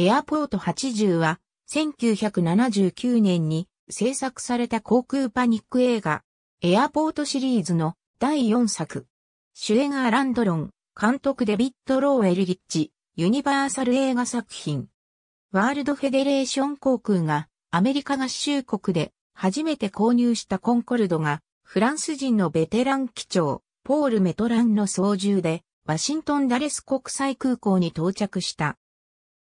エアポート80は、1979年に制作された航空パニック映画、エアポートシリーズの第4作。主演アラン・ドロン、監督デビッド・ローエル・リッチ、ユニバーサル映画作品。ワールドフェデレーション航空が、アメリカ合衆国で初めて購入したコンコルドが、フランス人のベテラン機長、ポール・メトランの操縦で、ワシントン・ダレス国際空港に到着した。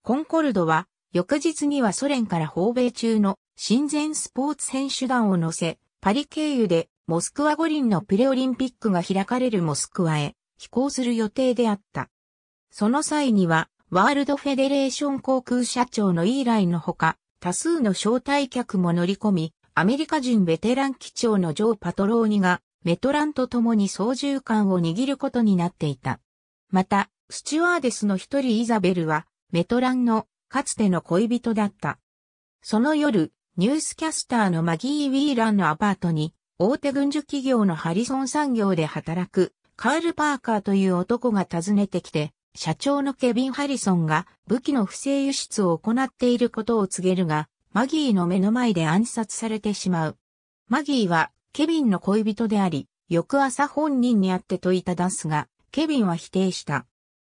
コンコルドは、翌日にはソ連から訪米中の親善スポーツ選手団を乗せ、パリ経由でモスクワ五輪のプレオリンピックが開かれるモスクワへ飛行する予定であった。その際には、ワールドフェデレーション航空社長のイーライのほか、多数の招待客も乗り込み、アメリカ人ベテラン機長のジョー・パトローニが、メトランと共に操縦桿を握ることになっていた。また、スチュワーデスの一人イザベルは、メトランのかつての恋人だった。その夜、ニュースキャスターのマギー・ウィーラーのアパートに、大手軍需企業のハリソン産業で働く、カール・パーカーという男が訪ねてきて、社長のケビン・ハリソンが武器の不正輸出を行っていることを告げるが、マギーの目の前で暗殺されてしまう。マギーは、ケビンの恋人であり、翌朝本人に会って問いただすが、ケビンは否定した。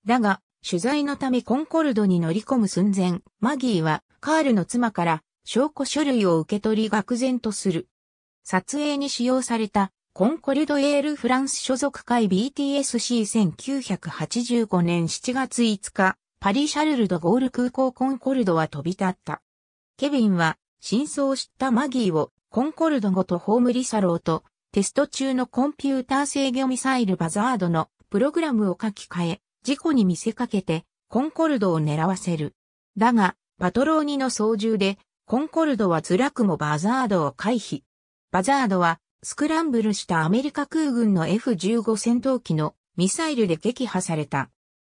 だが、取材のためコンコルドに乗り込む寸前、マギーはカールの妻から証拠書類を受け取り愕然とする。撮影に使用されたコンコルドエールフランス所属会 BTSC1985 年7月5日、パリシャルル・ド・ゴール空港コンコルドは飛び立った。ケビンは真相を知ったマギーをコンコルドごと葬り去ろうと、テスト中のコンピューター制御ミサイルバザードのプログラムを書き換え、事故に見せかけて、コンコルドを狙わせる。だが、パトローニの操縦で、コンコルドは辛くもバザードを回避。バザードは、スクランブルしたアメリカ空軍の F-15 戦闘機のミサイルで撃破された。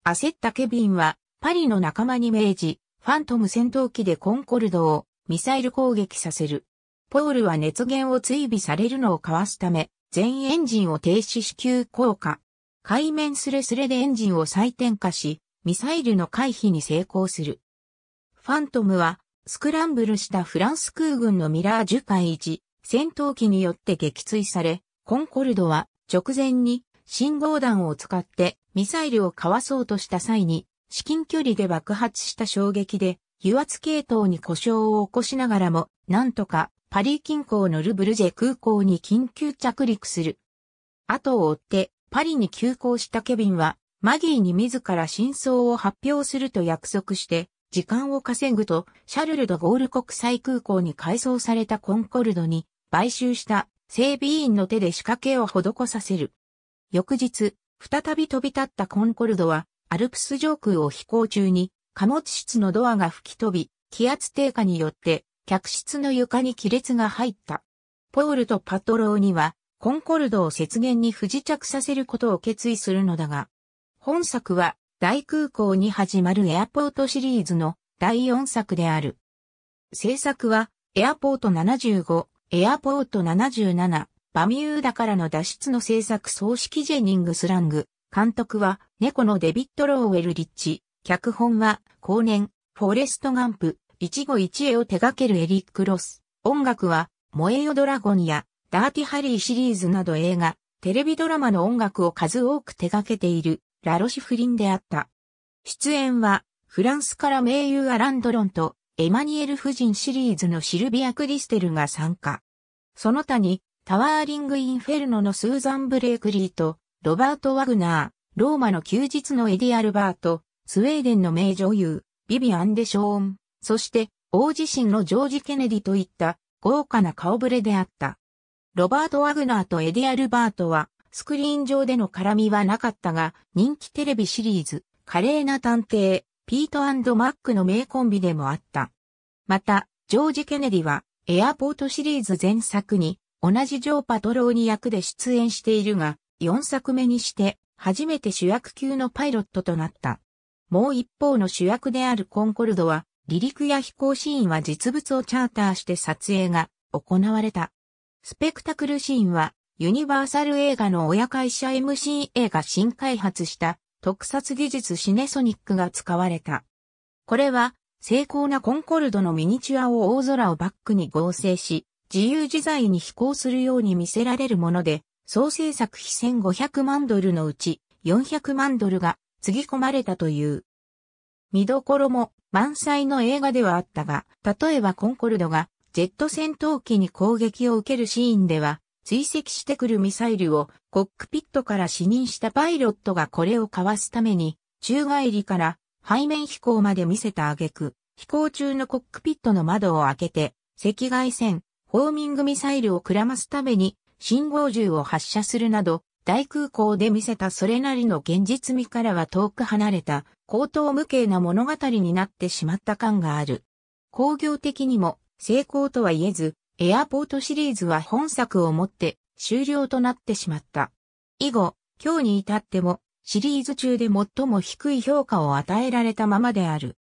焦ったケビンは、パリの仲間に命じ、ファントム戦闘機でコンコルドをミサイル攻撃させる。ポールは熱源を追尾されるのをかわすため、全エンジンを停止し急降下。海面スレスレでエンジンを再点火し、ミサイルの回避に成功する。ファントムは、スクランブルしたフランス空軍のミラージュ海1戦闘機によって撃墜され、コンコルドは直前に信号弾を使ってミサイルをかわそうとした際に、至近距離で爆発した衝撃で、油圧系統に故障を起こしながらも、なんとかパリ近郊のルブルジェ空港に緊急着陸する。後を追って、パリに急行したケビンは、マギーに自ら真相を発表すると約束して、時間を稼ぐと、シャルル・ド・ゴール国際空港に改装されたコンコルドに、買収した整備員の手で仕掛けを施させる。翌日、再び飛び立ったコンコルドは、アルプス上空を飛行中に、貨物室のドアが吹き飛び、気圧低下によって、客室の床に亀裂が入った。ポールとパトローニは、コンコルドを雪原に不時着させることを決意するのだが、本作は大空港に始まるエアポートシリーズの第4作である。制作はエアポート75、エアポート77、バミューダからの脱出の制作総指揮ジェニングス・ラング、監督は猫のデビッド・ローウェル・リッチ、脚本は後年、フォレスト・ガンプ、一期一会を手掛けるエリック・ロス、音楽は燃えよドラゴンや、ダーティハリーシリーズなど映画、テレビドラマの音楽を数多く手掛けている、ラロシフリンであった。出演は、フランスから名優アラン・ドロンと、エマニエル夫人シリーズのシルビア・クリステルが参加。その他に、タワーリング・インフェルノのスーザン・ブレイクリーと、ロバート・ワグナー、ローマの休日のエディ・アルバート、スウェーデンの名女優、ビビアン・デ・ショーン、そして、大地震のジョージ・ケネディといった、豪華な顔ぶれであった。ロバート・ワグナーとエディ・アルバートは、スクリーン上での絡みはなかったが、人気テレビシリーズ、華麗な探偵、ピート&マックの名コンビでもあった。また、ジョージ・ケネディは、エアポートシリーズ前作に、同じジョー・パトローニ役で出演しているが、4作目にして、初めて主役級のパイロットとなった。もう一方の主役であるコンコルドは、離陸や飛行シーンは実物をチャーターして撮影が行われた。スペクタクルシーンは、ユニバーサル映画の親会社 MCA が新開発した特撮技術シネソニックが使われた。これは、精巧なコンコルドのミニチュアを大空をバックに合成し、自由自在に飛行するように見せられるもので、総制作費$15,000,000のうち$4,000,000がつぎ込まれたという。見どころも満載の映画ではあったが、例えばコンコルドがジェット戦闘機に攻撃を受けるシーンでは、追跡してくるミサイルをコックピットから視認したパイロットがこれをかわすために、宙返りから背面飛行まで見せた挙句、飛行中のコックピットの窓を開けて、赤外線、ホーミングミサイルをくらますために、信号銃を発射するなど、大空港で見せたそれなりの現実味からは遠く離れた、荒唐無稽な物語になってしまった感がある。興行的にも成功とは言えず、エアポートシリーズは本作をもって終了となってしまった。以後、今日に至ってもシリーズ中で最も低い評価を与えられたままである。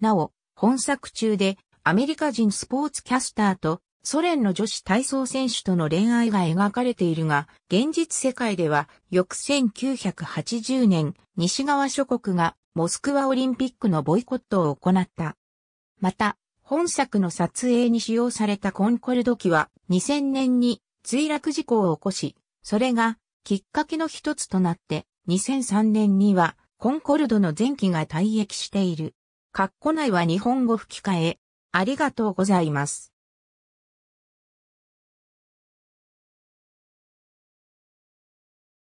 なお、本作中でアメリカ人スポーツキャスターとソ連の女子体操選手との恋愛が描かれているが、現実世界では翌1980年、西側諸国がモスクワオリンピックのボイコットを行った。また、本作の撮影に使用されたコンコルド機は2000年に墜落事故を起こし、それがきっかけの一つとなって2003年にはコンコルドの前機が退役している。括弧内は日本語吹き替え。ありがとうございます。